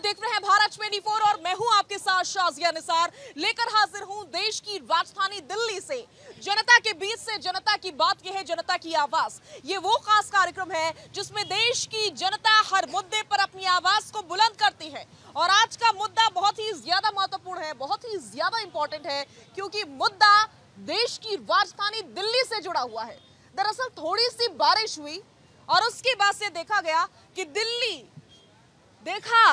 आप देख रहे हैं भारत 24 और मैं हूं आपके साथ शाजिया निसार। लेकर हाजिर हूं देश की राजधानी दिल्ली से, जनता के बीच से। जनता की बात यह है, जनता की आवाज। ये वो खास कार्यक्रम है जिसमें देश की जनता हर मुद्दे पर अपनी आवाज को बुलंद करती है। और आज का मुद्दा बहुत ही ज्यादा महत्वपूर्ण है, बहुत ही ज्यादा इंपॉर्टेंट है, क्योंकि मुद्दा देश की राजधानी दिल्ली से जुड़ा हुआ है। दरअसल थोड़ी सी बारिश हुई और उसके बाद से देखा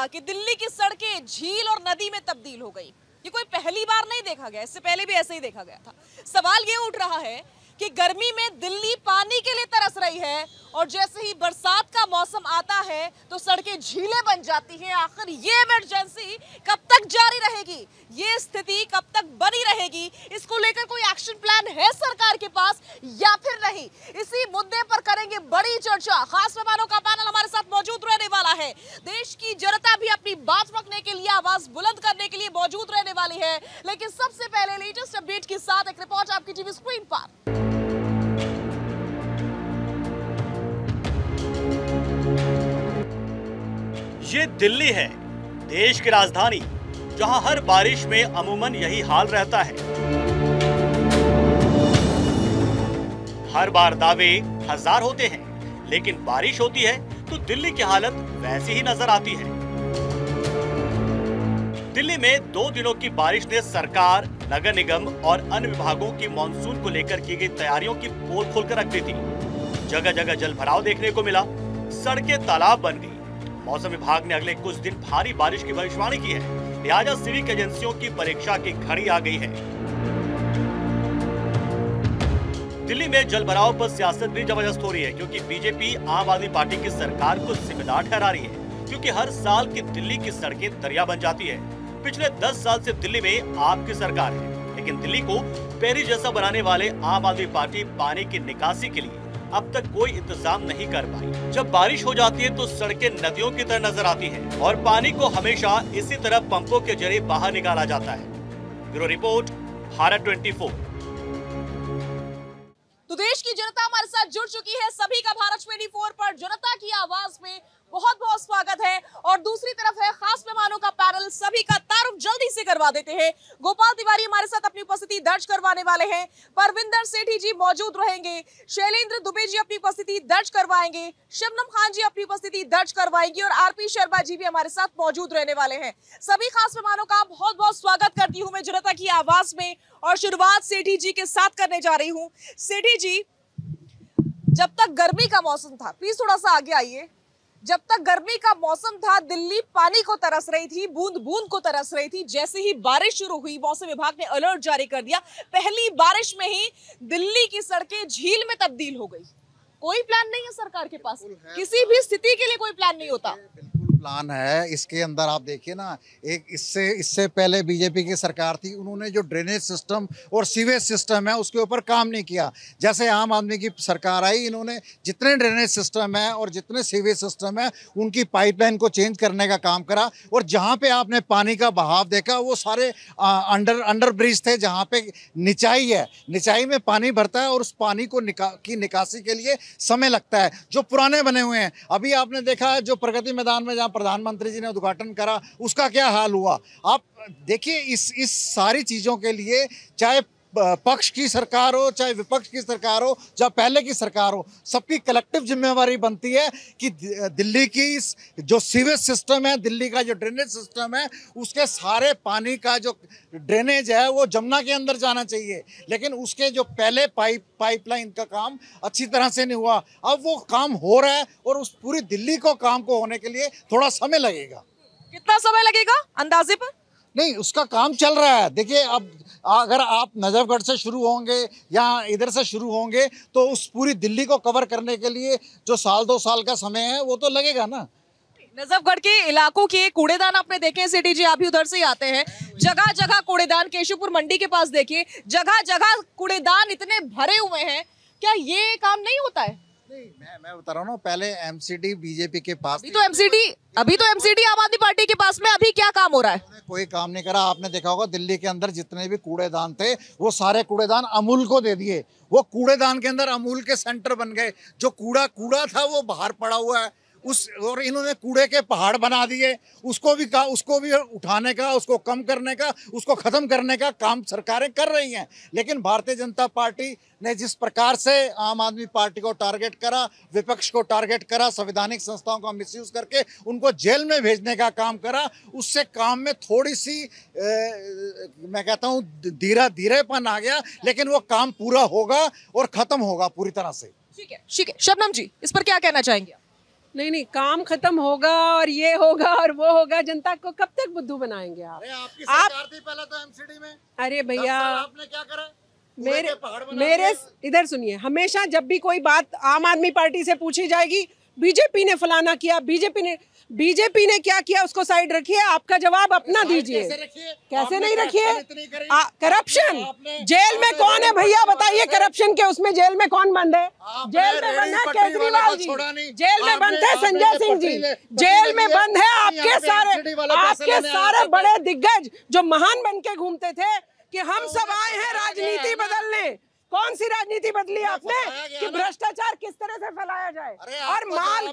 कि दिल्ली की सड़कें झील और नदी में तब्दील हो गई। ये कोई पहली बार नहीं देखा गया, इससे पहले भी ऐसे ही देखा गया था। सवाल ये उठ रहा है कि गर्मी में दिल्ली पानी के लिए तरस रही है और जैसे ही बरसात का मौसम आता है तो सड़कें झीलें बन जाती हैं। आखिर ये इमरजेंसी कब तक जारी रहेगी? ये स्थिति कब तक बनी रहेगी? इसको लेकर कोई एक्शन प्लान है सरकार के पास या फिर नहीं? इसी मुद्दे पर करेंगे बड़ी चर्चा। खास मेहमानों का पैनल हमारे साथ मौजूद रहने वाला है। देश की जनता भी अपनी बात रखने के लिए, आवाज बुलंद करने के लिए मौजूद रहने वाली है। लेकिन सबसे पहले लेटेस्ट अपडेट के साथ एक रिपोर्ट आपकी टीवी स्क्रीन पर। ये दिल्ली है, देश की राजधानी, जहां हर बारिश में अमूमन यही हाल रहता है। हर बार दावे हजार होते हैं, लेकिन बारिश होती है तो दिल्ली की हालत वैसी ही नजर आती है। दिल्ली में 2 दिनों की बारिश ने सरकार, नगर निगम और अन्य विभागों की मानसून को लेकर की गई तैयारियों की पोल खोलकर रख दी थी। जगह जगह जलभराव देखने को मिला, सड़कें तालाब बन गई। मौसम विभाग ने अगले कुछ दिन भारी बारिश की भविष्यवाणी की है, लिहाजा सिविक एजेंसियों की परीक्षा की घड़ी आ गई है। दिल्ली में जलभराव पर सियासत भी जबरदस्त हो रही है, क्योंकि बीजेपी आम आदमी पार्टी की सरकार को जिम्मेदार ठहरा रही है, क्योंकि हर साल की दिल्ली की सड़कें दरिया बन जाती है। पिछले 10 साल से दिल्ली में आपकी सरकार है, लेकिन दिल्ली को पेरिस जैसा बनाने वाले आम आदमी पार्टी पानी की निकासी के लिए अब तक कोई इंतजाम नहीं कर पाई। जब बारिश हो जाती है तो सड़कें नदियों की तरह नजर आती हैं और पानी को हमेशा इसी तरह पंपों के जरिए बाहर निकाला जाता है। Bureau report, Bharat 24। तो देश की जनता हमारे साथ जुड़ चुकी है। सभी का भारत 24 पर जनता की आवाज में बहुत बहुत स्वागत है। और दूसरी तरफ है खास मेहमानों का पैनल। सभी का तारुफ जल्दी से करवा देते हैं। गोपाल तिवारी हमारे साथ अपनी उपस्थिति दर्ज करवाने वाले हैं, परविंदर सेठी जी मौजूद रहेंगे, शैलेंद्र दुबे जी अपनी उपस्थिति दर्ज करवाएंगे, शबनम खान जी अपनी उपस्थिति दर्ज करवाएंगी और आरपी शर्मा जी भी हमारे साथ मौजूद रहने वाले हैं। सभी खास मेहमानों का बहुत बहुत स्वागत करती हूँ मैं जनता की आवाज में और शुरुआत सेठी जी के साथ करने जा रही हूँ। सेठी जी, जब तक गर्मी का मौसम था, प्लीज थोड़ा सा आगे आइए, जब तक गर्मी का मौसम था दिल्ली पानी को तरस रही थी, बूंद बूंद को तरस रही थी। जैसे ही बारिश शुरू हुई मौसम विभाग ने अलर्ट जारी कर दिया। पहली बारिश में ही दिल्ली की सड़कें झील में तब्दील हो गई। कोई प्लान नहीं है सरकार के पास, किसी भी स्थिति के लिए कोई प्लान नहीं होता। बिल्कुल प्लान है इसके अंदर। आप देखिए ना, एक इससे पहले बीजेपी की सरकार थी, उन्होंने जो ड्रेनेज सिस्टम और सीवेज सिस्टम है उसके ऊपर काम नहीं किया। जैसे आम आदमी की सरकार आई, इन्होंने जितने ड्रेनेज सिस्टम है और जितने सीवेज सिस्टम है उनकी पाइपलाइन को चेंज करने का काम करा। और जहाँ पे आपने पानी का बहाव देखा वो सारे अंडर ब्रिज थे, जहाँ पे निचाई है, निचाई में पानी भरता है और उस पानी को निकासी के लिए समय लगता है, जो पुराने बने हुए हैं। अभी आपने देखा जो प्रगति मैदान में जहाँ प्रधानमंत्री जी ने उद्घाटन करा उसका क्या हाल हुआ। आप देखिए, इस सारी चीज़ों के लिए चाहे पक्ष की सरकार हो, चाहे विपक्ष की सरकार हो, चाहे पहले की सरकार हो, सबकी कलेक्टिव जिम्मेवारी बनती है कि दिल्ली की जो सीवेज सिस्टम है, दिल्ली का जो ड्रेनेज सिस्टम है, उसके सारे पानी का जो ड्रेनेज है वो जमुना के अंदर जाना चाहिए। लेकिन उसके जो पहले पाइपलाइन का काम अच्छी तरह से नहीं हुआ, अब वो काम हो रहा है और उस पूरी दिल्ली को काम को होने के लिए थोड़ा समय लगेगा। कितना समय लगेगा अंदाजे पर? नहीं, उसका काम चल रहा है। देखिए, अब अगर आप नजफ़गढ़ से शुरू होंगे या इधर से शुरू होंगे तो उस पूरी दिल्ली को कवर करने के लिए जो 1-2 साल का समय है वो तो लगेगा ना। नजफ़गढ़ के इलाकों के कूड़ेदान आपने देखे हैं सेठी जी, आप भी उधर से ही आते हैं। जगह जगह कूड़ेदान, केशवपुर मंडी के पास देखिए, जगह जगह कूड़ेदान इतने भरे हुए हैं। क्या ये काम नहीं होता है? नहीं, मैं बता रहा हूँ ना, पहले एमसीडी बीजेपी के पास, अभी तो एमसीडी आम आदमी पार्टी के पास में। अभी क्या काम हो रहा है? कोई काम नहीं करा। आपने देखा होगा दिल्ली के अंदर जितने भी कूड़ेदान थे वो सारे कूड़ेदान अमूल को दे दिए। वो कूड़ेदान के अंदर अमूल के सेंटर बन गए। जो कूड़ा था वो बाहर पड़ा हुआ है। उस और इन्होंने कूड़े के पहाड़ बना दिए, उसको भी उठाने का, उसको कम करने का, उसको ख़त्म करने का काम सरकारें कर रही हैं। लेकिन भारतीय जनता पार्टी ने जिस प्रकार से आम आदमी पार्टी को टारगेट करा, विपक्ष को टारगेट करा, संवैधानिक संस्थाओं का मिसयूज करके उनको जेल में भेजने का काम करा, उससे काम में थोड़ी सी मैं कहता हूँ धीरेपन आ गया, लेकिन वो काम पूरा होगा और ख़त्म होगा पूरी तरह से। ठीक है शबनम जी, इस पर क्या कहना चाहेंगे? नहीं, काम खत्म होगा और ये होगा और वो होगा। जनता को कब तक बुद्धू बनाएंगे आप? आपकी सरकार थी पहले तो एमसीडी में। अरे भैया आपने क्या करा? मेरे इधर सुनिए, हमेशा जब भी कोई बात आम आदमी पार्टी से पूछी जाएगी, बीजेपी ने फलाना किया, बीजेपी ने क्या किया, उसको साइड रखिए, आपका जवाब अपना दीजिए। कैसे नहीं रखिए? करप्शन जेल में कौन है भैया बताइए? करप्शन के उसमें जेल में कौन बंद है? जेल में बंद है केजरीवाल जी, जेल में बंद है संजय सिंह जी, जेल में बंद है आपके सारे बड़े दिग्गज जो महान बन के घूमते थे कि हम सब आए हैं राजनीति बदलने। कौन सी राजनीति बदली आपने कि भ्रष्टाचार किस तरह से फैलाया जाए और माल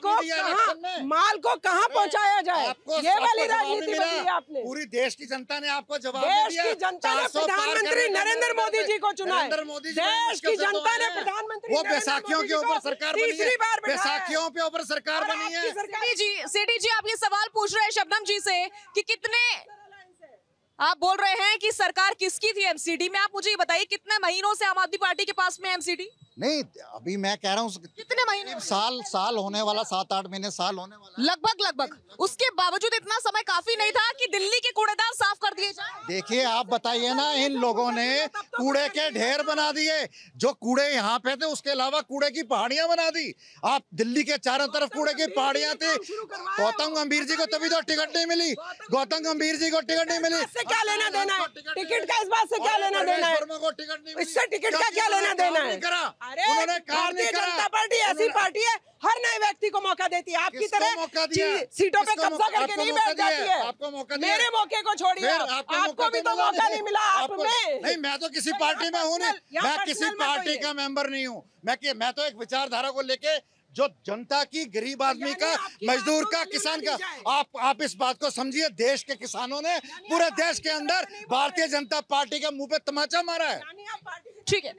को कहां पहुंचाया जाए, ये वाली राजनीति बदली आपने। पूरी देश की जनता ने आपको जवाब दिया। देश की जनता ने प्रधानमंत्री नरेंद्र मोदी जी को चुना है। देश की जनता ने प्रधानमंत्री, वो बैसाखियों के ऊपर सरकार, तीसरी बार बैसाखियों के ऊपर सरकार बनी है। सेठी जी, आप ये सवाल पूछ रहे हैं शबनम जी से कि कितने, आप बोल रहे हैं कि सरकार किसकी थी एमसीडी में, आप मुझे ये बताइए कितने महीनों से आम आदमी पार्टी के पास में एमसीडी? नहीं, अभी मैं कह रहा हूँ कितने महीने, साल होने वाला, 7-8 महीने साल होने वाला लगभग। उसके बावजूद इतना समय काफी नहीं था कि दिल्ली के कूड़ेदान साफ कर दिए जाए? देखिए आप बताइए ना, इन लोगों ने कूड़े के ढेर बना दिए। जो कूड़े यहाँ पे थे उसके अलावा कूड़े की पहाड़ियां बना दी। आप दिल्ली के चारों तरफ कूड़े की पहाड़ियां थी। गौतम गंभीर जी को तभी तो टिकट नहीं मिली, क्या लेना देना है टिकट का? इस बात से क्या लेना देना है? इससे टिकट का क्या लेना देना है? अरे भारतीय जनता पार्टी ऐसी पार्टी है, हर नए व्यक्ति को मौका देती है। आपकी तरह सीटों पे कब्जा करके नहीं बैठ जाती है। आपको मौका, मेरे मौके को छोड़िए, आपको भी तो मौका नहीं मिला। नहीं, मैं तो किसी पार्टी में हूँ नहीं, मैं किसी पार्टी का मेंबर नहीं हूँ। मैं तो एक विचारधारा को लेके, जो जनता की, गरीब आदमी का, मजदूर का, किसान का, आप इस बात को समझिए, देश के किसानों ने पूरे देश के अंदर भारतीय जनता पार्टी के मुंह पे तमाचा मारा है। ठीक है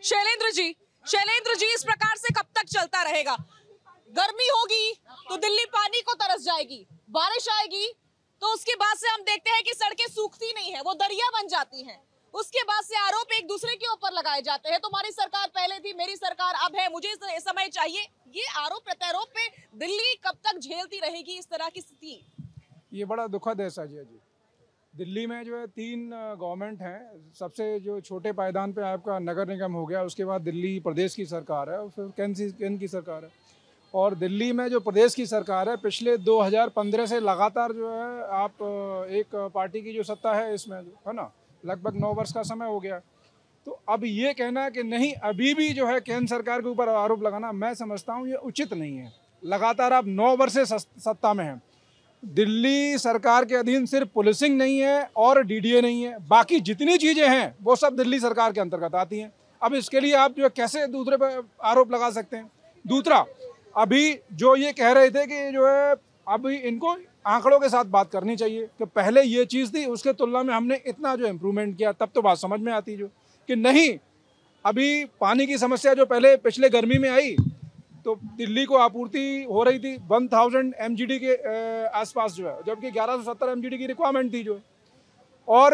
शैलेंद्र जी, इस प्रकार से कब तक चलता रहेगा? गर्मी होगी तो दिल्ली पानी को तरस जाएगी, बारिश आएगी तो उसके बाद से हम देखते हैं कि सड़कें सूखती नहीं है, वो दरिया बन जाती हैं। उसके बाद से आरोप एक दूसरे के ऊपर लगाए जाते हैं, तुम्हारी सरकार पहले थी, मेरी सरकार अब है, मुझे इस समय चाहिए। ये आरोप प्रत्यारोप पे दिल्ली कब तक झेलती रहेगी इस तरह की स्थिति? ये बड़ा दुखद है साजिया जी। दिल्ली में जो है 3 गवर्नमेंट हैं। सबसे जो छोटे पायदान पे आपका नगर निगम हो गया, उसके बाद दिल्ली प्रदेश की सरकार है और फिर केंद्र की सरकार है। और दिल्ली में जो प्रदेश की सरकार है पिछले 2015 से लगातार जो है आप एक पार्टी की जो सत्ता है इसमें है ना, लगभग 9 वर्ष का समय हो गया। तो अब ये कहना कि नहीं अभी भी जो है केंद्र सरकार के ऊपर आरोप लगाना, मैं समझता हूँ ये उचित नहीं है। लगातार आप 9 वर्ष से सत्ता में हैं। दिल्ली सरकार के अधीन सिर्फ पुलिसिंग नहीं है और डीडीए नहीं है, बाकी जितनी चीज़ें हैं वो सब दिल्ली सरकार के अंतर्गत आती हैं। अब इसके लिए आप जो कैसे दूसरे पर आरोप लगा सकते हैं? दूसरा, अभी जो ये कह रहे थे कि जो है अभी इनको आंकड़ों के साथ बात करनी चाहिए कि पहले ये चीज़ थी, उसके तुलना में हमने इतना जो इम्प्रूवमेंट किया, तब तो बात समझ में आती जो कि नहीं। अभी पानी की समस्या जो पहले पिछले गर्मी में आई तो दिल्ली को आपूर्ति हो रही थी 1000 MGD के आसपास जो है, जबकि 1170 MGD की रिक्वायरमेंट थी जो। और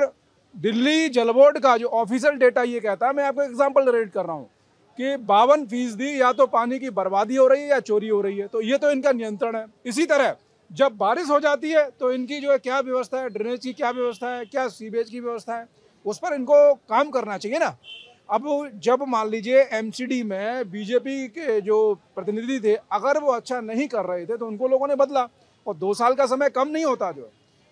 दिल्ली जल बोर्ड का जो ऑफिशियल डेटा ये कहता है, मैं आपको एग्जांपल रेट कर रहा हूँ कि 52% या तो पानी की बर्बादी हो रही है या चोरी हो रही है। तो ये तो इनका नियंत्रण है। इसी तरह जब बारिश हो जाती है तो इनकी जो है क्या व्यवस्था है, ड्रेनेज की क्या व्यवस्था है, क्या सीवेज की व्यवस्था है, उस पर इनको काम करना चाहिए ना। अब जब मान लीजिए एमसीडी में बीजेपी के जो प्रतिनिधि थे, अगर वो अच्छा नहीं कर रहे थे तो उनको लोगों ने बदला, और 2 साल का समय कम नहीं होता जो।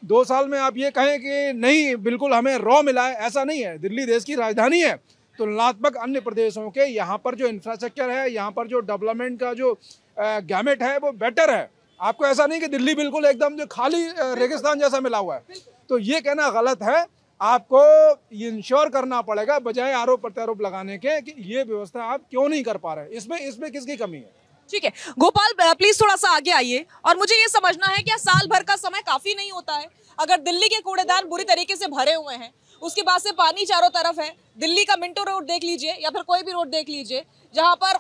2 साल में आप ये कहें कि नहीं बिल्कुल हमें रॉ मिला है, ऐसा नहीं है। दिल्ली देश की राजधानी है, तुलनात्मक अन्य प्रदेशों के यहाँ पर जो इंफ्रास्ट्रक्चर है, यहाँ पर जो डेवलपमेंट का जो गैमेट है वो बेटर है। आपको ऐसा नहीं कि दिल्ली बिल्कुल एकदम जो खाली रेगिस्तान जैसा मिला हुआ है, तो ये कहना गलत है। आपको ये इंश्योर करना पड़ेगा, बजाय आरोप प्रत्यारोप लगाने के कि ये व्यवस्था आप क्यों नहीं कर पा रहे, इसमें किसकी कमी है? ठीक है गोपाल, प्लीज थोड़ा सा आगे आइए। और मुझे ये समझना है कि साल भर का समय काफी नहीं होता है। अगर दिल्ली के कूड़ेदान बुरी तरीके से भरे हुए हैं, उसके बाद से पानी चारों तरफ है, दिल्ली का मिंटो रोड देख लीजिए या फिर कोई भी रोड देख लीजिए, जहां पर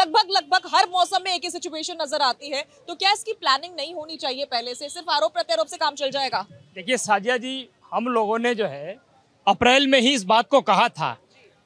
लगभग हर मौसम में एक ही सिचुएशन नजर आती है, तो क्या इसकी प्लानिंग नहीं होनी चाहिए पहले से? सिर्फ आरोप प्रत्यारोप से काम चल जाएगा? देखिए साजिया जी, हम लोगों ने जो है अप्रैल में ही इस बात को कहा था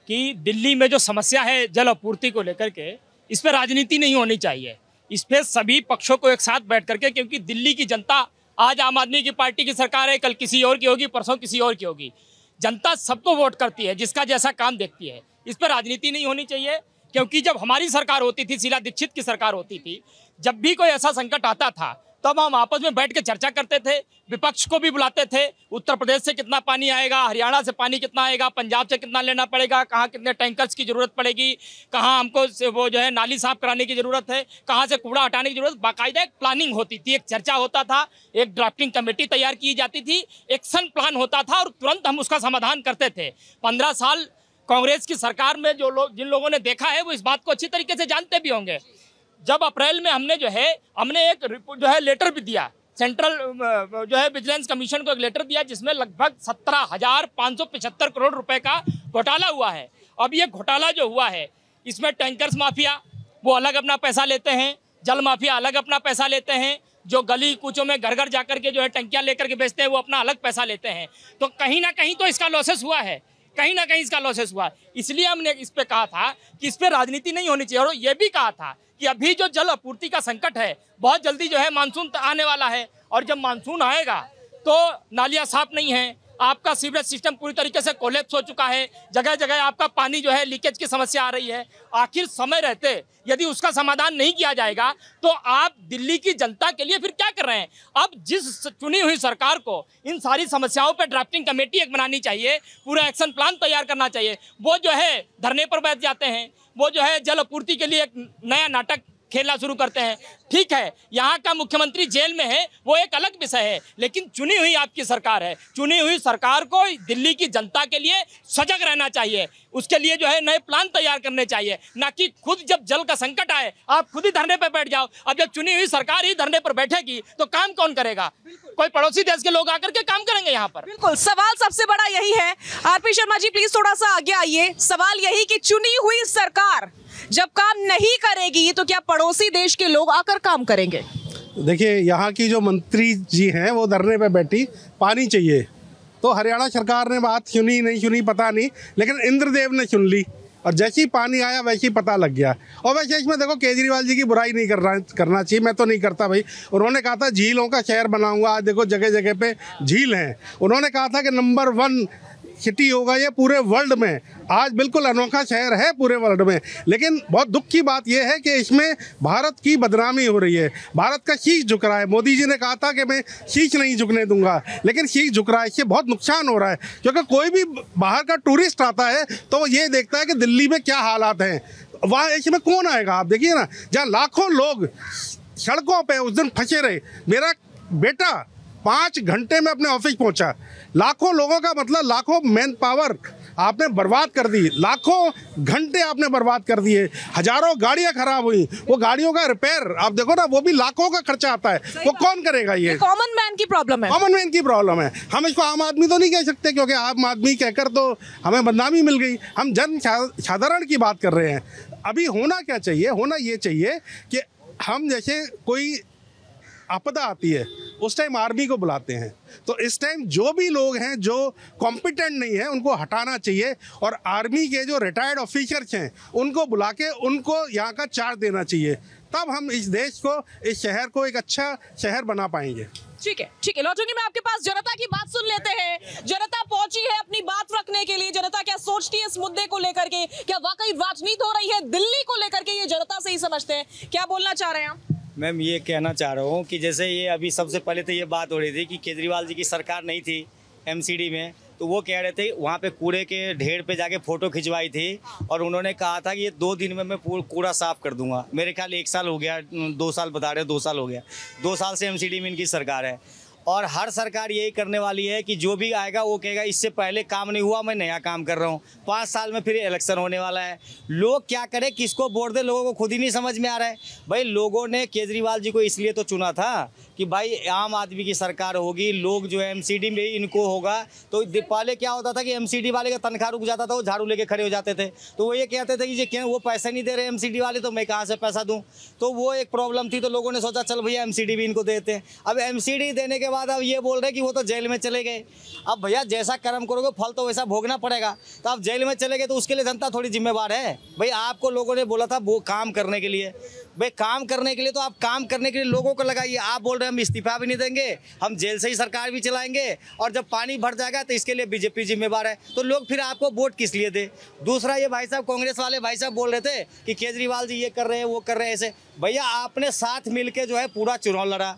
कि दिल्ली में जो समस्या है जल आपूर्ति को लेकर के, इस पर राजनीति नहीं होनी चाहिए, इस पर सभी पक्षों को एक साथ बैठ करके, क्योंकि दिल्ली की जनता, आज आम आदमी की पार्टी की सरकार है, कल किसी और की होगी, परसों किसी और की होगी, जनता सबको वोट करती है जिसका जैसा काम देखती है। इस पर राजनीति नहीं होनी चाहिए, क्योंकि जब हमारी सरकार होती थी, शीला दीक्षित की सरकार होती थी, जब भी कोई ऐसा संकट आता था तब हम आपस में बैठ के चर्चा करते थे, विपक्ष को भी बुलाते थे, उत्तर प्रदेश से कितना पानी आएगा, हरियाणा से पानी कितना आएगा, पंजाब से कितना लेना पड़ेगा, कहाँ कितने टैंकर्स की ज़रूरत पड़ेगी, कहाँ हमको वो जो है नाली साफ कराने की ज़रूरत है, कहाँ से कूड़ा हटाने की ज़रूरत। बाकायदा एक प्लानिंग होती थी, एक चर्चा होता था, एक ड्राफ्टिंग कमेटी तैयार की जाती थी, एक्शन प्लान होता था और तुरंत हम उसका समाधान करते थे। 15 साल कांग्रेस की सरकार में जो लोग, जिन लोगों ने देखा है, वो इस बात को अच्छी तरीके से जानते भी होंगे। जब अप्रैल में हमने जो है एक रिपोर्ट जो है लेटर भी दिया, सेंट्रल जो है विजिलेंस कमीशन को एक लेटर दिया, जिसमें लगभग 17,575 करोड़ रुपए का घोटाला हुआ है। अब ये घोटाला जो हुआ है, इसमें टैंकर्स माफिया वो अलग अपना पैसा लेते हैं, जल माफिया अलग अपना पैसा लेते हैं, जो गली कूचों में घर घर जाकर के जो है टंकियाँ लेकर के बेचते हैं वो अपना अलग पैसा लेते हैं। तो कहीं ना कहीं तो इसका लॉसेस हुआ है, कहीं ना कहीं इसका लॉसेस हुआ। इसलिए हमने इस पर कहा था कि इस पर राजनीति नहीं होनी चाहिए, और ये भी कहा था कि अभी जो जल आपूर्ति का संकट है, बहुत जल्दी जो है मानसून आने वाला है, और जब मानसून आएगा तो नालियाँ साफ नहीं हैं, आपका सीवरेज सिस्टम पूरी तरीके से कोलैप्स हो चुका है, जगह जगह आपका पानी जो है लीकेज की समस्या आ रही है। आखिर समय रहते यदि उसका समाधान नहीं किया जाएगा तो आप दिल्ली की जनता के लिए फिर क्या कर रहे हैं? अब जिस चुनी हुई सरकार को इन सारी समस्याओं पर ड्राफ्टिंग कमेटी एक बनानी चाहिए, पूरा एक्शन प्लान तैयार करना चाहिए। वो जो है धरने पर बैठ जाते हैं, वो जो है जल आपूर्ति के लिए एक नया नाटक खेलना शुरू करते हैं। ठीक है, यहाँ का मुख्यमंत्री जेल में है, वो एक अलग विषय है, लेकिन चुनी हुई आपकी सरकार है, चुनी हुई सरकार को दिल्ली की जनता के लिए सजग रहना चाहिए, उसके लिए जो है नए प्लान तैयार करने चाहिए, ना कि खुद जब जल का संकट आए आप खुद ही धरने पर बैठ जाओ। अब जब चुनी हुई सरकार ही धरने पर बैठेगी तो काम कौन करेगा? कोई पड़ोसी देश के लोग आकर के काम करेंगे यहाँ पर? बिल्कुल, सवाल सबसे बड़ा यही है। आरपी शर्मा जी, प्लीज थोड़ा सा आगे आइए। सवाल यही कि चुनी हुई सरकार जब काम नहीं करेगी तो क्या पड़ोसी देश के लोग आकर काम करेंगे? देखिए, यहाँ की जो मंत्री जी हैं वो धरने पे बैठी, पानी चाहिए, तो हरियाणा सरकार ने बात सुनी नहीं सुनी पता नहीं, लेकिन इंद्रदेव ने सुन ली और जैसे ही पानी आया वैसे ही पता लग गया। और वैसे इसमें देखो, केजरीवाल जी की बुराई नहीं करना चाहिए, मैं तो नहीं करता भाई। उन्होंने कहा था झीलों का शहर बनाऊँगा, आज देखो जगह जगह पे झील हैं। उन्होंने कहा था कि नंबर 1 सिटी होगा ये पूरे वर्ल्ड में, आज बिल्कुल अनोखा शहर है पूरे वर्ल्ड में। लेकिन बहुत दुख की बात यह है कि इसमें भारत की बदनामी हो रही है, भारत का शीश झुक रहा है। मोदी जी ने कहा था कि मैं शीश नहीं झुकने दूंगा, लेकिन शीश झुक रहा है, इससे बहुत नुकसान हो रहा है। क्योंकि कोई भी बाहर का टूरिस्ट आता है तो वो ये देखता है कि दिल्ली में क्या हालात हैं, वहाँ इसमें कौन आएगा? आप देखिए ना, जहाँ लाखों लोग सड़कों पर उस दिन फंसे रहे। मेरा बेटा 5 घंटे में अपने ऑफिस पहुंचा, लाखों लोगों का मतलब लाखों मैन पावर आपने बर्बाद कर दी, लाखों घंटे आपने बर्बाद कर दिए, हजारों गाड़ियां खराब हुई, वो गाड़ियों का रिपेयर आप देखो ना, वो भी लाखों का खर्चा आता है, वो कौन करेगा? ये कॉमन मैन की प्रॉब्लम है, कॉमन मैन की प्रॉब्लम है। हम इसको आम आदमी तो नहीं कह सकते, क्योंकि आम आदमी कहकर तो हमें बदनामी मिल गई। हम जन साधारण की बात कर रहे हैं। अभी होना क्या चाहिए? होना ये चाहिए कि हम जैसे कोई आपदा आती है उस टाइम आर्मी को बुलाते हैं, तो इस टाइम जो भी लोग हैं जो कॉम्पिटेंट नहीं हैं उनको हटाना चाहिए, और आर्मी के जो रिटायर्ड ऑफिसर्स हैं उनको बुला के उनको यहाँ का चार्ज देना चाहिए, तब हम इस देश को, इस शहर को एक अच्छा शहर बना पाएंगे। ठीक है, ठीक है, लौटूंगी मैं आपके पास। जनता की बात सुन लेते हैं, जनता पहुंची है अपनी बात रखने के लिए, जनता क्या सोचती है इस मुद्दे को लेकर के, क्या वाकई राजनीति हो रही है दिल्ली को लेकर के, ये जनता से ही समझते हैं। क्या बोलना चाह रहे हैं आप? मैम, ये कहना चाह रहा हूँ कि जैसे ये अभी सबसे पहले तो ये बात हो रही थी कि केजरीवाल जी की सरकार नहीं थी एमसीडी में, तो वो कह रहे थे वहाँ पे कूड़े के ढेर पे जाके फ़ोटो खिंचवाई थी, और उन्होंने कहा था कि ये 2 दिन में मैं पूरा कूड़ा साफ़ कर दूंगा। मेरे ख्याल 1 साल हो गया, 2 साल बता रहे हो, 2 साल हो गया, 2 साल से एमसीडी में इनकी सरकार है। और हर सरकार यही करने वाली है कि जो भी आएगा वो कहेगा इससे पहले काम नहीं हुआ, मैं नया काम कर रहा हूँ। 5 साल में फिर इलेक्शन होने वाला है। लोग क्या करें, किसको वोट दे, लोगों को खुद ही नहीं समझ में आ रहा है। भाई लोगों ने केजरीवाल जी को इसलिए तो चुना था कि भाई आम आदमी की सरकार होगी, लोग जो है एमसीडी में ही इनको होगा। तो पहले क्या होता था कि एमसीडी वाले का तनख्वाह रुक जाता था, वो झाड़ू लेके खड़े हो जाते थे। तो वो ये कहते थे कि ये क्यों वो पैसा नहीं दे रहे एमसीडी वाले, तो मैं कहाँ से पैसा दूँ। तो वो एक प्रॉब्लम थी, तो लोगों ने सोचा चल भैया एमसीडी भी इनको देते हैं। अब एमसीडी देने के बाद अब ये बोल रहे कि वो तो जेल में चले गए। अब भैया जैसा कर्म करोगे फल तो वैसा भोगना पड़ेगा। तो आप जेल में चले गए तो उसके लिए जनता थोड़ी जिम्मेवार है। भाई आपको लोगों ने बोला था वो काम करने के लिए, भाई काम करने के लिए तो आप काम करने के लिए लोगों को लगाइए। आप बोल रहे हैं हम इस्तीफा भी नहीं देंगे, हम जेल से ही सरकार भी चलाएंगे, और जब पानी भर जाएगा तो इसके लिए बीजेपी जिम्मेवार है। तो लोग फिर आपको वोट किस लिए दे। दूसरा ये भाई साहब कांग्रेस वाले भाई साहब बोल रहे थे कि केजरीवाल जी ये कर रहे हैं वो कर रहे हैं ऐसे। भैया आपने साथ मिलके जो है पूरा चुनाव लड़ा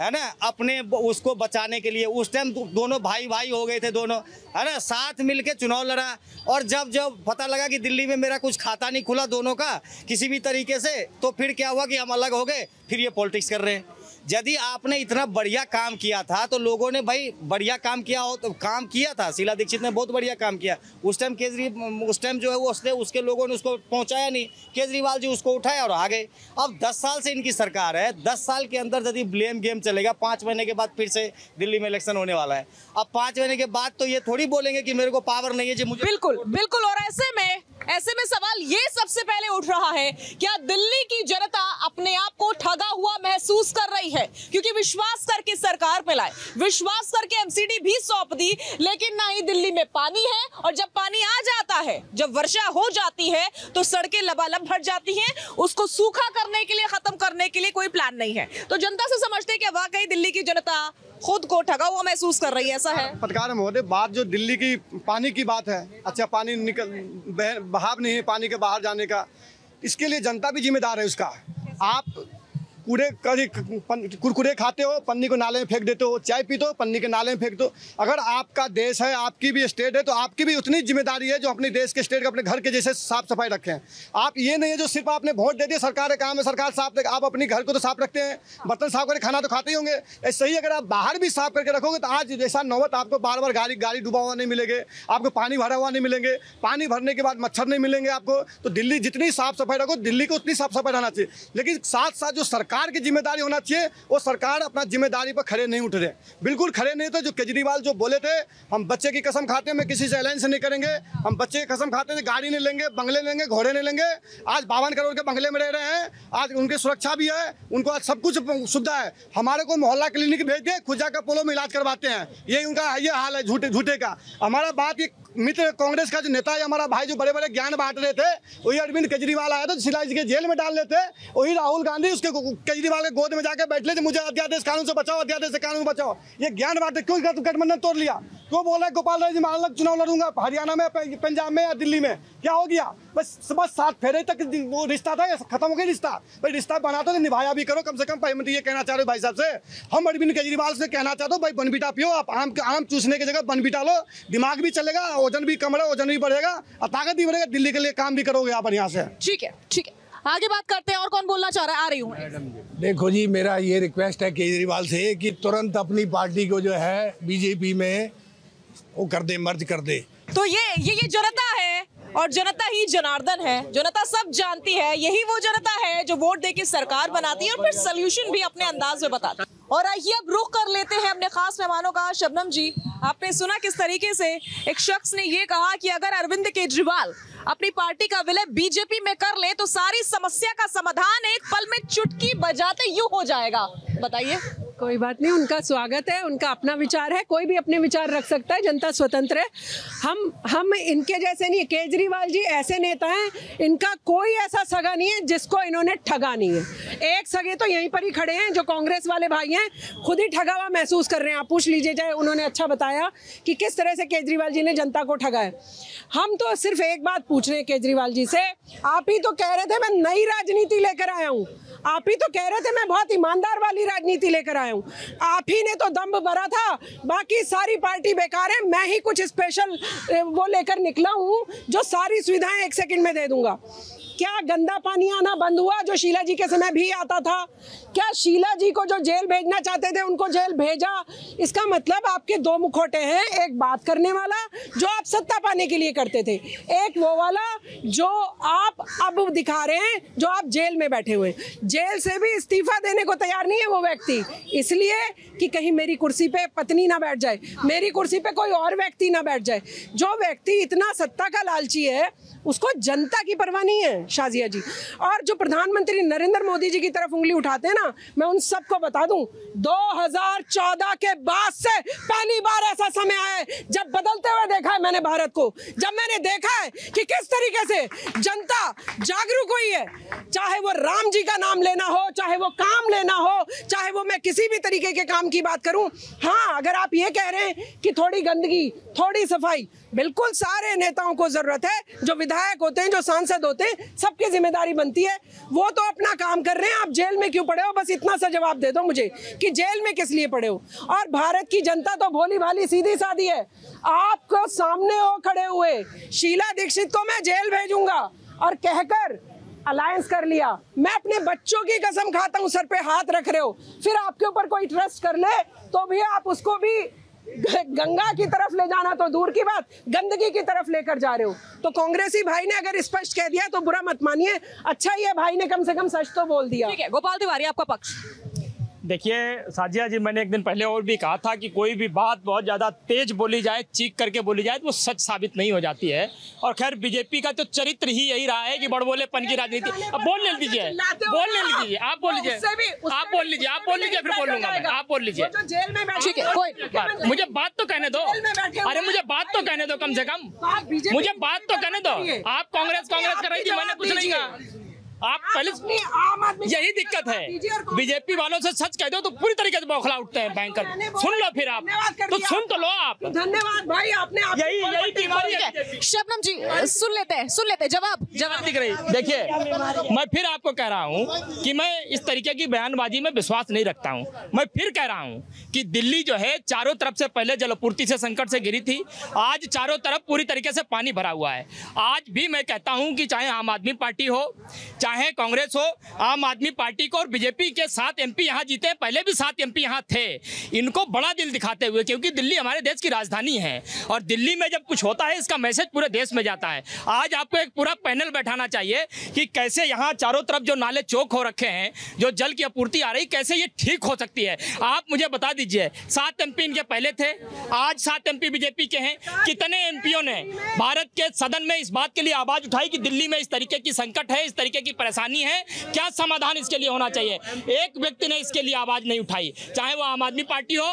है ना, अपने उसको बचाने के लिए। उस टाइम दोनों भाई भाई हो गए थे दोनों, है ना, साथ मिलके चुनाव लड़ा। और जब जब पता लगा कि दिल्ली में मेरा कुछ खाता नहीं खुला दोनों का किसी भी तरीके से, तो फिर क्या हुआ कि हम अलग हो गए, फिर ये पॉलिटिक्स कर रहे हैं। यदि आपने इतना बढ़िया काम किया था तो लोगों ने भाई बढ़िया काम किया हो तो काम किया था। शीला दीक्षित ने बहुत बढ़िया काम किया उस टाइम। उस टाइम जो है वो उसने उसके लोगों ने उसको पहुंचाया नहीं, केजरीवाल जी उसको उठाया और आ गए। अब 10 साल से इनकी सरकार है, 10 साल के अंदर यदि ब्लेम गेम चलेगा, 5 महीने के बाद फिर से दिल्ली में इलेक्शन होने वाला है। अब 5 महीने के बाद तो ये थोड़ी बोलेंगे कि मेरे को पावर नहीं है जी मुझे। बिल्कुल बिल्कुल। और ऐसे में सवाल ये सबसे पहले उठ रहा है, क्या दिल्ली की जनता अपने आप को ठगा हुआ महसूस कर रही है? क्योंकि विश्वास करके सरकार पे लाए, विश्वास करके एमसीडी भी सौंप दी, लेकिन ना ही दिल्ली में पानी है। और जब पानी आ जाता है, जब वर्षा हो जाती है, तो सड़कें लबालब भर जाती हैं। उसको सूखा करने के लिए, खत्म करने के लिए कोई प्लान नहीं है। तो जनता से समझते कि वाकई दिल्ली की जनता खुद को ठगा हुआ महसूस कर रही है, ऐसा है। पत्रकार महोदय, बात जो दिल्ली की पानी की बात है, अच्छा पानी बहाव नहीं है, पानी के बाहर जाने का, इसके लिए जनता भी जिम्मेदार है उसका। आप कुरकुरे खाते हो, पन्नी को नाले में फेंक देते हो, चाय पीते हो, पन्नी के नाले में फेंक दो। अगर आपका देश है, आपकी भी स्टेट है, तो आपकी भी उतनी जिम्मेदारी है जो अपने देश के, स्टेट के, अपने घर के जैसे साफ सफाई रखें। आप ये नहीं है जो सिर्फ आपने वोट दे दिया, सरकार का काम है सरकार साफ रखे। आप अपने घर को तो साफ रखते हैं, बर्तन साफ करके खाना तो खाते ही होंगे। ऐसे ही अगर आप बाहर भी साफ करके रखोगे तो आज जैसा नौबत आपको बार बार गाड़ी डूबा हुआ नहीं मिलेंगे, आपको पानी भरा हुआ नहीं मिलेंगे, पानी भरने के बाद मच्छर नहीं मिलेंगे आपको। तो दिल्ली जितनी साफ सफाई रखो, दिल्ली को उतनी साफ सफाई रहना चाहिए। लेकिन साथ साथ जो सरकार की जिम्मेदारी होना चाहिए, वो सरकार अपना जिम्मेदारी पर खड़े नहीं उठ रहे, बिल्कुल खड़े नहीं थे। जो केजरीवाल जो बोले थे, हम बच्चे की कसम खाते हैं मैं किसी से अलायंस नहीं करेंगे, हम बच्चे की कसम खाते हैं गाड़ी नहीं लेंगे, बंगले लेंगे, घोड़े नहीं लेंगे। आज 52 करोड़ के बंगले में रह रहे हैं, आज उनकी सुरक्षा भी है, उनको आज सब कुछ सुविधा है। हमारे को मोहल्ला क्लिनिक भेज दिए, खुद जाकर पोलो में इलाज करवाते हैं। ये उनका ये हाल है झूठे का। हमारा बात ये मित्र कांग्रेस का जो नेता है, हमारा भाई जो बड़े बड़े ज्ञान बांट रहे थे, वही अरविंद केजरीवाल आया तो शिला जी के जेल में डाल लेते, वही राहुल गांधी उसके केजरीवाल के गोद में जाकर बैठ लेते, मुझे अध्यादेश कानून से बचाओ, अध्यादेश से कानून बचाओ। ये ज्ञान बांट क्यों गठबंधन तोड़ लिया, क्यों बोला गोपाल राय जी मैं अलग चुनाव लड़ूंगा हरियाणा में, पंजाब में या दिल्ली में? क्या हो गया? बस 7 फेरे तक वो रिश्ता था, खत्म हो गया रिश्ता। भाई रिश्ता बनाते तो निभाया भी करो कम से कम। भाई ये कहना चाह रहे हो भाई साहब से, हम अरविंद केजरीवाल से कहना चाहते हो भाई बनबीटा पियो आप, आम चूसने की जगह बनबीटा लो, दिमाग भी चलेगा, वजन भी कम रहा, वजन भी बढ़ेगा, ताकत भी बढ़ेगा, दिल्ली के लिए काम भी करोगे आप यहाँ से। ठीक है, आगे बात करते हैं। और कौन बोलना चाह रहा है? आ रही हूँ। देखो जी, मेरा ये रिक्वेस्ट है केजरीवाल से कि तुरंत अपनी पार्टी को जो है बीजेपी में वो कर दे, मर्ज कर दे। तो ये जनता है और जनता ही जनार्दन है, जनता सब जानती है। यही वो जनता है जो वोट देके सरकार बनाती है और फिर सॉल्यूशन भी अपने अंदाज में बताती है। और आइए अब रुख कर लेते हैं अपने खास मेहमानों का। शबनम जी, आपने सुना किस तरीके से एक शख्स ने ये कहा कि अगर अरविंद केजरीवाल अपनी पार्टी का विलय बीजेपी में कर ले तो सारी समस्या का समाधान एक पल में चुटकी बजाते यूं हो जाएगा। बताइए। कोई बात नहीं, उनका स्वागत है, उनका अपना विचार है, कोई भी अपने विचार रख सकता है, जनता स्वतंत्र है। हम इनके जैसे नहीं, केजरीवाल जी ऐसे नेता हैं, इनका कोई ऐसा सगा नहीं है जिसको इन्होंने ठगा नहीं है। एक सगे तो यहीं पर ही खड़े हैं जो कांग्रेस वाले भाई हैं, खुद ही ठगा हुआ महसूस कर रहे हैं। आप पूछ लीजिए, चाहे उन्होंने अच्छा बताया कि किस तरह से केजरीवाल जी ने जनता को ठगा है। हम तो सिर्फ एक बात पूछ रहे हैं केजरीवाल जी से, आप ही तो कह रहे थे मैं नई राजनीति लेकर आया हूँ, आप ही तो कह रहे थे मैं बहुत ईमानदार वाली राजनीति लेकर आया हूँ, आप ही ने तो दम्भ भरा था, बाकी सारी पार्टी बेकार है, मैं ही कुछ स्पेशल वो लेकर निकला हूँ जो सारी सुविधाएं 1 सेकंड में दे दूंगा। क्या गंदा पानी आना बंद हुआ जो शीला जी के समय भी आता था? क्या शीला जी को जो जेल भेजना चाहते थे उनको जेल भेजा? इसका मतलब आपके दो मुखौटे हैं, एक बात करने वाला जो आप सत्ता पाने के लिए करते थे, एक वो वाला जो आप अब दिखा रहे हैं जो आप जेल में बैठे हुए। जेल से भी इस्तीफा देने को तैयार नहीं है वो व्यक्ति, इसलिए कि कहीं मेरी कुर्सी पे पत्नी ना बैठ जाए, मेरी कुर्सी पे कोई और व्यक्ति ना बैठ जाए। जो व्यक्ति इतना सत्ता का लालची है उसको जनता की परवाह नहीं है शाजिया जी। और जो प्रधानमंत्री नरेंद्र मोदी जी की तरफ उंगली उठाते हैं ना, मैं उन सबको बता दूं 2014 के बाद से पहली बार ऐसा समय आया है जब बदलते हुए देखा है मैंने भारत को, जब मैंने देखा है कि किस तरीके से जनता जागरूक हुई है। चाहे वो राम जी का नाम लेना हो, चाहे वो काम लेना हो, चाहे वो मैं किसी भी तरीके के काम की बात करूं। हाँ, अगर आप ये कह रहे हैं कि थोड़ी गंदगी थोड़ी सफाई, बिल्कुल सारे नेताओं को जरूरत है, जो विधायक होते हैं जो सांसद होते हैं सबकी जिम्मेदारी बनती है। वो तो अपना काम कर रहे हैं, आप जेल में क्यों पड़े हो? बस इतना सा जवाब दे दो मुझे कि जेल में किस लिए पड़े हो। और भारत की जनता तो भोली भाली सीधी सादी है। आपको सामने हो खड़े हुए शीला दीक्षित को मैं जेल भेजूंगा और कहकर अलायंस कर लिया। मैं अपने बच्चों की कसम खाता हूँ सर पे हाथ रख रहे हो। फिर आपके ऊपर कोई ट्रस्ट कर ले तो भी आप उसको भी गंगा की तरफ ले जाना तो दूर की बात, गंदगी की तरफ लेकर जा रहे हो। तो कांग्रेसी भाई ने अगर स्पष्ट कह दिया तो बुरा मत मानिए, अच्छा ही है भाई ने कम से कम सच तो बोल दिया। ठीक है, गोपाल तिवारी आपका पक्ष। देखिए साजिया जी, मैंने एक दिन पहले और भी कहा था कि कोई भी बात बहुत ज़्यादा तेज बोली जाए, चीख करके बोली जाए तो वो सच साबित नहीं हो जाती है। और खैर बीजेपी का तो चरित्र ही यही रहा है कि बड़बोलेपन की राजनीति। अब बोलने दीजिए, बोलने लीजिए, आप बोल लीजिए, आप बोल लीजिए, आप बोल लीजिए, फिर बोलूंगा मैं, आप बोल लीजिए। ठीक है, मुझे बात तो कहने दो, अरे मुझे बात तो कहने दो, कम से कम मुझे बात तो कहने दो। आप कांग्रेस कांग्रेस कर रही थी, मैंने कुछ नहीं कहा। आप पहले, यही दिक्कत है, बीजेपी वालों से सच कह दो तो पूरी तरीके से बौखला उठते हैं बैंकर। सुन लो फिर आप तो, सुन तो लो आप। धन्यवाद भाई, आपने यही बीमारी है। शबनम जी सुन लेते हैं जवाब दिख रही। देखिए मैं फिर आपको कह रहा हूँ कि मैं इस तरीके की बयानबाजी में विश्वास नहीं रखता हूँ। मैं फिर कह रहा हूँ कि दिल्ली जो है चारों तरफ से पहले जलापूर्ति से संकट से घिरी थी, आज चारों तरफ पूरी तरीके से पानी भरा हुआ है। आज भी मैं कहता हूँ कि चाहे आम आदमी पार्टी हो चाहे कांग्रेस हो, आम आदमी पार्टी को और बीजेपी के 7 MP यहाँ जीते, पहले भी 7 MP यहाँ थे। इनको बड़ा दिल दिखाते हुए, क्योंकि दिल्ली हमारे देश की राजधानी है और दिल्ली में जब कुछ होता है इसका मैसेज पूरे देश में जाता है। आज आपको एक पूरा पैनल बैठाना चाहिए कि कैसे यहाँ चारों तरफ जो नाले चौक हो रखे हैं, जो जल की आपूर्ति आ रही, कैसे ये ठीक हो सकती है। आप मुझे बता दीजिए 7 MP इनके पहले थे, आज 7 MP बीजेपी के हैं। कितने MPओं ने भारत के सदन में इस बात के लिए आवाज उठाई कि दिल्ली में इस तरीके की संकट है, इस तरीके की परेशानी है, क्या समाधान इसके लिए होना चाहिए? एक व्यक्ति ने इसके लिए आवाज नहीं उठाई, चाहे वो आम आदमी पार्टी हो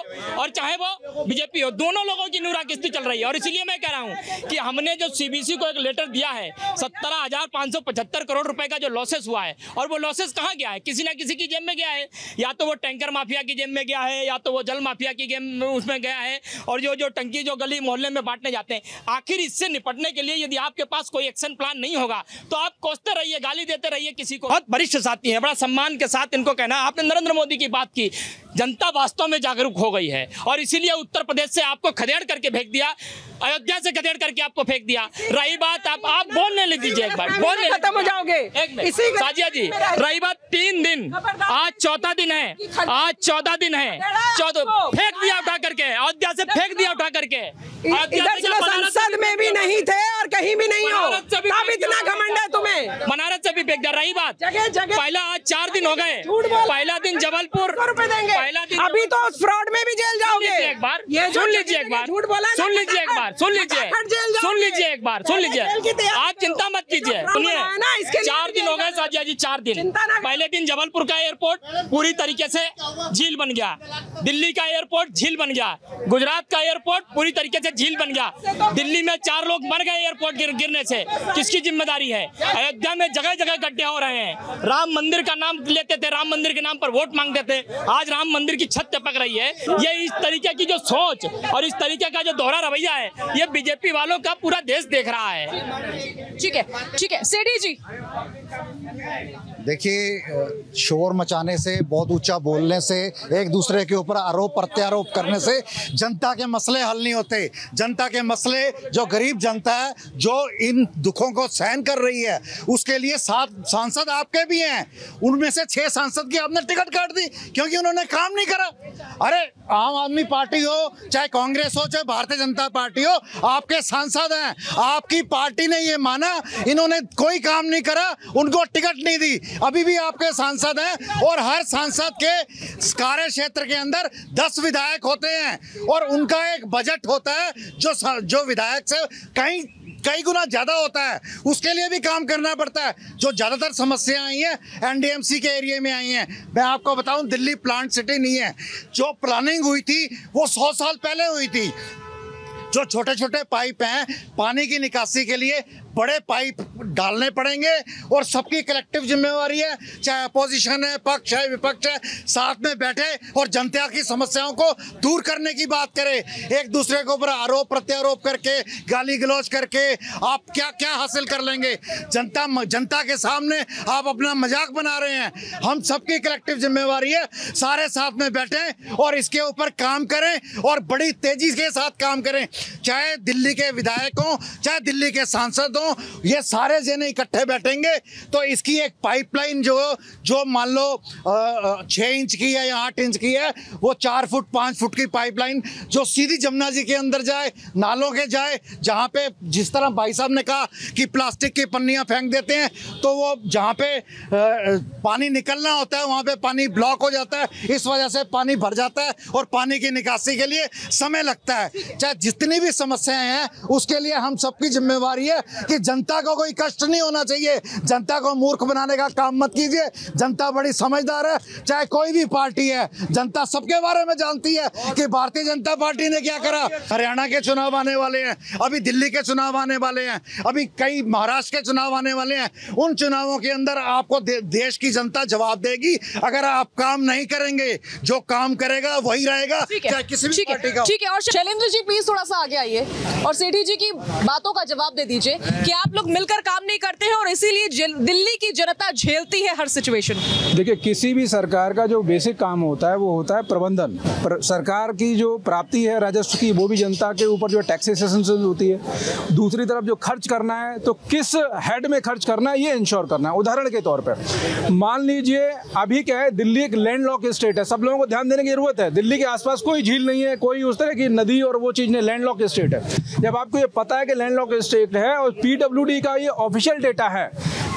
और चाहे वो बीजेपी हो, दोनों लोगों की नूरा किस्ती चल रही है। और इसीलिए मैं कह रहा हूं कि हमने जो सीबीसी को एक लेटर दिया है 17,575 करोड़ रुपए का जो लॉसेस हुआ है, और वो लॉसेस कहाँ गया है? किसी ना किसी की जेब में गया है, या तो वो टैंकर माफिया की जेब में गया है, या तो वो जल माफिया की जेब उसमें गया है, और जो टंकी जो गली मोहल्ले में बांटने जाते हैं। आखिर इससे निपटने के लिए यदि आपके पास कोई एक्शन प्लान नहीं होगा तो आप कोसते रहिए, गाली देते रहिए किसी को। बहुत वरिष्ठ साथी हैं, बड़ा सम्मान के साथ इनको कहना। आपने नरेंद्र मोदी की बात की, जनता वास्तव में जागरूक हो गई है और इसीलिए उत्तर प्रदेश से आपको खदेड़ करके फेंक दिया, अयोध्या से खदेड़ करके आपको फेंक दिया। रही बात, आप बोलने ले दीजिए, एक बार बोलने खत्म हो जाओगे साजिया जी। रही बात 3 दिन, आज 4था दिन है, आज 14 दिन है, 14 फेंक दिया उठा करके, अयोध्या से फेंक दिया उठा करके। संसद में भी नहीं थे और कहीं भी नहीं हो, अब इतना घमंड है तुम्हें। बनारस से भी फेंक दिया। रही बात पहला, आज 4 दिन हो गए, पहला दिन जबलपुर, पहला दिन अभी तो फ्रॉड में भी जेल जाओगे। एक बार सुन लीजिए, एक बार झूठ बोला, सुन लीजिए, एक बार सुन लीजिए, सुन लीजिए, एक बार सुन लीजिए। आप चिंता मत कीजिए, सुनिए 4 दिन हो गए साजिया जी, 4 दिन। पहले दिन जबलपुर का एयरपोर्ट पूरी तरीके से झील बन गया, दिल्ली का एयरपोर्ट झील बन गया, गुजरात का एयरपोर्ट पूरी तरीके से झील बन गया। दिल्ली में 4 लोग मर गए एयरपोर्ट गिरने से, किसकी जिम्मेदारी है? अयोध्या में जगह जगह गड्ढे हो रहे हैं। राम मंदिर का नाम लेते थे, राम मंदिर के नाम पर वोट मांगते थे, आज राम मंदिर की छत टपक रही है। ये इस तरीके की जो सोच और इस तरीके का जो दोहरा रवैया है, ये बीजेपी वालों का पूरा देश देख रहा है। ठीक है, ठीक है सेठी जी। देखिए, शोर मचाने से, बहुत ऊंचा बोलने से, एक दूसरे के ऊपर आरोप प्रत्यारोप करने से जनता के मसले हल नहीं होते। जनता के मसले, जो गरीब जनता है, जो इन दुखों को सहन कर रही है, उसके लिए 7 सांसद आपके भी हैं, उनमें से 6 सांसद की आपने टिकट काट दी क्योंकि उन्होंने काम नहीं करा। अरे आम आदमी पार्टी हो, चाहे कांग्रेस हो, चाहे भारतीय जनता पार्टी हो, आपके सांसद हैं, आपकी पार्टी ने ये माना इन्होंने कोई काम नहीं करा, उनको टिकट नहीं दी, अभी भी आपके सांसद हैं। और हर सांसद के कार्य क्षेत्र के अंदर 10 विधायक होते हैं और उनका एक बजट होता है जो विधायक से कई गुना ज़्यादा होता है, उसके लिए भी काम करना पड़ता है। जो ज़्यादातर समस्याएं आई हैं एनडीएमसी के एरिया में आई हैं। मैं आपको बताऊं, दिल्ली प्लांट सिटी नहीं है। जो प्लानिंग हुई थी वो 100 साल पहले हुई थी। जो छोटे छोटे पाइप हैं पानी की निकासी के लिए, बड़े पाइप डालने पड़ेंगे और सबकी कलेक्टिव जिम्मेवारी है, चाहे अपोजिशन है, पक्ष है, विपक्ष है, साथ में बैठे और जनता की समस्याओं को दूर करने की बात करें। एक दूसरे के ऊपर आरोप प्रत्यारोप करके, गाली गलौज करके आप क्या क्या हासिल कर लेंगे? जनता के सामने आप अपना मजाक बना रहे हैं। हम सबकी कलेक्टिव जिम्मेवारी है, सारे साथ में बैठें और इसके ऊपर काम करें और बड़ी तेजी के साथ काम करें। चाहे दिल्ली के विधायक हों, चाहे दिल्ली के सांसद हों, ये सारे जने इकट्ठे बैठेंगे तो इसकी एक पाइपलाइन जो मान लो 6 इंच की है या 8 इंच की है, वो 4 फुट 5 फुट की पाइपलाइन जो सीधी जमुना जी के अंदर जाए, नालों के जाए, जहाँ पे जिस तरह भाई साहब ने कहा कि प्लास्टिक की पन्नियाँ फेंक देते हैं तो वो जहाँ पे पानी निकलना होता है वहाँ पे पानी ब्लॉक हो जाता है, इस वजह से पानी भर जाता है और पानी की निकासी के लिए समय लगता है। चाहे जितनी भी समस्याएं हैं उसके लिए हम सबकी जिम्मेवारी है कि जनता को कोई कष्ट नहीं होना चाहिए। जनता को मूर्ख बनाने का काम मत कीजिए। जनता बड़ी समझदार है, चाहे कोई भी पार्टी है। जनता सबके बारे में जानती है कि भारतीय जनता पार्टी ने क्या करा। हरियाणा के चुनाव आने वाले हैं, अभी दिल्ली के चुनाव आने वाले हैं, अभी कई महाराष्ट्र के चुनाव आने वाले हैं। उन चुनावों के अंदर आपको देश की जनता जवाब देगी अगर आप काम नहीं करेंगे। जो काम करेगा वही रहेगा, चाहे किसी भी पार्टी का। ठीक है, और शैलेंद्र जी प्लीज थोड़ा सा आगे आइए और सेठी जी की बातों का जवाब दे दीजिए कि आप लोग मिलकर काम नहीं करते हैं और इसीलिए दिल्ली की जनता झेलती है हर सिचुएशन। देखिए, किसी भी सरकार का जो बेसिक काम होता है वो होता है प्रबंधन। सरकार की जो प्राप्ति है राजस्व की, वो भी जनता के ऊपर जो टैक्सेशन होती है। दूसरी तरफ जो खर्च करना है तो किस हेड में खर्च करना है, ये इंश्योर करना है। उदाहरण के तौर पर मान लीजिए, अभी क्या है, दिल्ली एक लैंडलॉक स्टेट है, सब लोगों को ध्यान देने की जरूरत है। दिल्ली के आसपास कोई झील नहीं है, कोई उस तरह की नदी और वो चीज़ नहीं, लैंडलॉक स्टेट है। जब आपको ये पता है कि लैंडलॉक स्टेट है और पीडब्ल्यूडी का ये ऑफिशियल डेटा है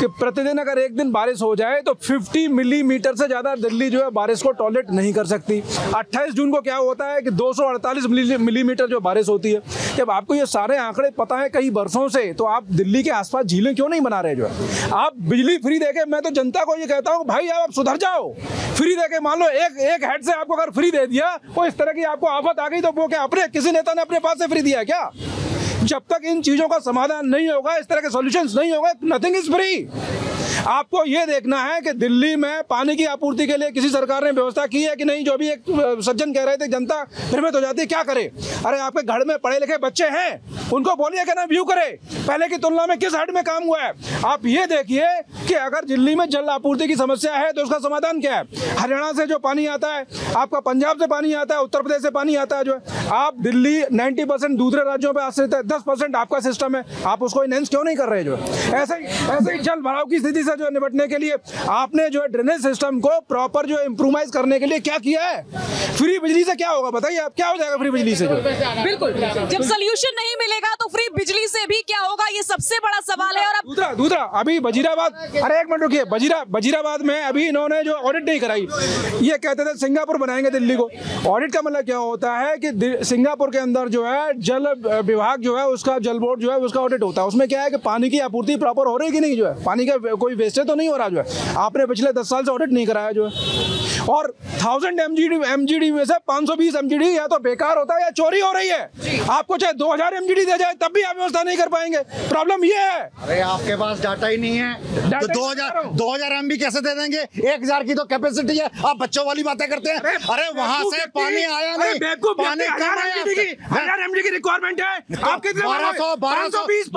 कि प्रतिदिन अगर एक दिन बारिश हो जाए तो 50 मिलीमीटर से ज़्यादा दिल्ली जो है बारिश को टॉलरेट नहीं कर सकती। 28 जून को क्या होता है कि 248 मिलीमीटर जो बारिश होती है। जब आपको ये सारे आंकड़े पता है कई बरसों से, तो आप दिल्ली के आसपास झीलें क्यों नहीं बना रहे? जो है आप बिजली फ्री देके, मैं तो जनता को ये कहता हूँ भाई आप सुधर जाओ। फ्री देके मान लो एक हेड से आपको अगर फ्री दे दिया और इस तरह की आपको आफत आ गई तो वो क्या अपने किसी नेता ने अपने पास से फ्री दिया क्या? जब तक इन चीज़ों का समाधान नहीं होगा, इस तरह के सॉल्यूशंस नहीं होगा, नथिंग इज फ्री। आपको ये देखना है कि दिल्ली में पानी की आपूर्ति के लिए किसी सरकार ने व्यवस्था की है कि नहीं। जो भी एक सज्जन कह रहे थे जनता भ्रमित हो जाती है, क्या करे? अरे आपके घर में पढ़े लिखे बच्चे हैं, उनको बोलिए कि ना व्यू करे, पहले की तुलना में किस हेड में काम हुआ है। आप ये देखिए कि अगर दिल्ली में जल आपूर्ति की समस्या है तो उसका समाधान क्या है। हरियाणा से जो पानी आता है, आपका पंजाब से पानी आता है, उत्तर प्रदेश से पानी आता है। जो है आप दिल्ली 90% दूसरे राज्यों पर आश्रित है, 10% आपका सिस्टम है, आप उसको इनहेंस क्यों नहीं कर रहे? जो ऐसे ही जल भराव की स्थिति जो निपटने के लिए आपने जो है ड्रेनेज सिस्टम को प्रॉपर जो इंप्रूवाइज करने के लिए क्या किया है? फ्री बिजली से क्या होगा बताइए आप, क्या हो जाएगा फ्री बिजली से? बिल्कुल, जब सॉल्यूशन नहीं मिलेगा तो फ्री बिजली से भी क्या होगा, ये सबसे बड़ा सवाल है। और अब दूसरा अभी वजीराबाद, अरे एक मिनट रुकिए, वजीराबाद में अभी इन्होंने जो ऑडिट नहीं कराई, ये कहते थे सिंगापुर बनाएंगे दिल्ली को। ऑडिट का मतलब क्या होता है कि सिंगापुर के अंदर जो है जल विभाग जो है उसका, जल बोर्ड जो है उसका ऑडिट होता है। उसमें क्या है कि पानी की आपूर्ति प्रॉपर हो रही है कि नहीं, जो है पानी का कोई वेस्टेज तो नहीं हो रहा। जो है आपने पिछले 10 साल से ऑडिट नहीं कराया। जो है और 1000 MGD में से 520 MGD या तो बेकार होता है या चोरी हो रही है। आपको चाहे 2000 MGD दिया जाए तब भी आप व्यवस्था नहीं कर पाएंगे। प्रॉब्लम ये है, अरे आपके पास डाटा ही नहीं है तो 2000 MB कैसे दे देंगे? 1000 की तो कैपेसिटी है। आप बच्चों वाली बातें करते हैं। अरे वहाँ से पानी आया नहीं, पानी कम आया। 1000 MGD की रिक्वायरमेंट है, आप कितने 1220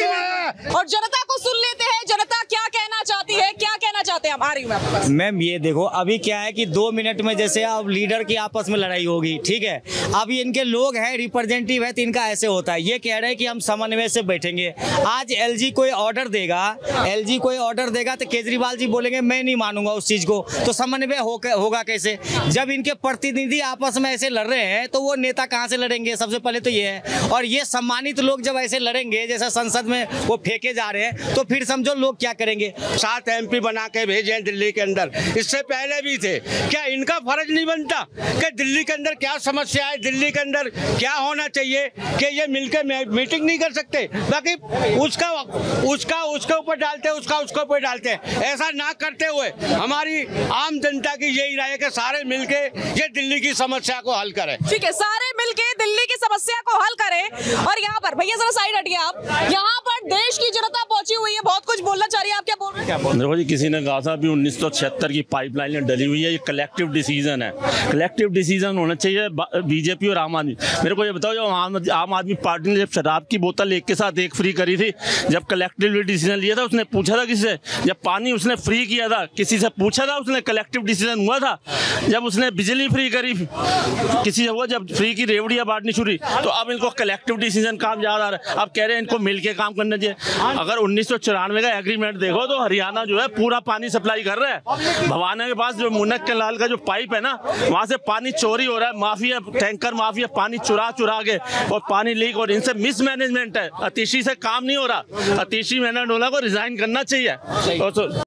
है। और जनता को सुन लेते हैं, जनता क्या कहना चाहती है, क्या कहना चाहते हैं। हम आ रही हूँ मैम, ये देखो अभी क्या है कि 2 मिनट में जैसे अब लीडर की आपस में लड़ाई होगी, ठीक है, अभी इनके लोग हैं रिप्रेजेंटेटिव है तो इनका ऐसे होता है। ये कह रहे हैं कि हम समन्वय से बैठेंगे। आज LG कोई ऑर्डर देगा, LG कोई ऑर्डर देगा तो केजरीवाल जी बोलेंगे मैं नहीं मानूंगा उस चीज को, तो समन्वय होगा कैसे? जब इनके प्रतिनिधि आपस में ऐसे लड़ रहे हैं तो वो नेता कहाँ से लड़ेंगे? सबसे पहले तो ये है। और ये सम्मानित लोग जब ऐसे लड़ेंगे जैसा संसद में वो फेंके जा रहे हैं तो फिर समझो लोग क्या करेंगे। 7 MP बना के भेजे दिल्ली के अंदर, इससे पहले भी थे। क्या इनका फर्ज नहीं बनता कि दिल्ली के अंदर क्या समस्या है, दिल्ली के अंदर क्या होना चाहिए कि ये मिलकर मीटिंग नहीं कर सकते? बाकी उसका ऊपर डालते हैं, उसका ऊपर डालते हैं। ऐसा ना करते हुए हमारी आम जनता की यही राय है कि सारे मिलके ये दिल्ली की समस्या को हल करें। ठीक है, सारे मिलके दिल्ली की समस्या को हल करें। और यहाँ पर भैया जरा साइड हटिए आप, यहाँ पर देश की जनता पहुंची हुई है, बहुत कुछ बोलना चाह रही है, आप क्या बोल रहे हैं? देखो जी, किसी ने कहा था अभी 1976 की पाइपलाइन डली हुई है, ये कलेक्टिव डिसीजन है। कलेक्टिव डिसीजन होना चाहिए बीजेपी और आम आदमी। मेरे को ये बताओ, जब आम आदमी पार्टी ने जब शराब की बोतल एक के साथ एक फ्री करी थी, जब कलेक्टिव डिसीजन लिया था, उसने पूछा था किसी से? जब पानी उसने फ्री किया था किसी से पूछा था? उसने कलेक्टिव डिसीजन हुआ था? जब उसने बिजली फ्री करी किसी से हुआ? जब फ्री की रेवड़ियां बांटनी शुरू, तो अब इनको कलेक्टिव डिसीजन काम याद आ रहा है। अब कह रहे हैं इनको मिलके काम करना चाहिए। अगर 1994 का एग्रीमेंट देखो तो हरियाणा जो है पूरा पानी सप्लाई कर रहा है। भवाना के पास जो मुनक के लाल का जो पाइप है ना, वहाँ से पानी चोरी हो रहा है। माफिया, टैंकर माफिया पानी चुरा के और पानी लीक, और इनसे मिसमैनेजमेंट है। अतिशी से काम नहीं हो रहा, अतिशी मैंने डोला को रिजाइन करना चाहिए।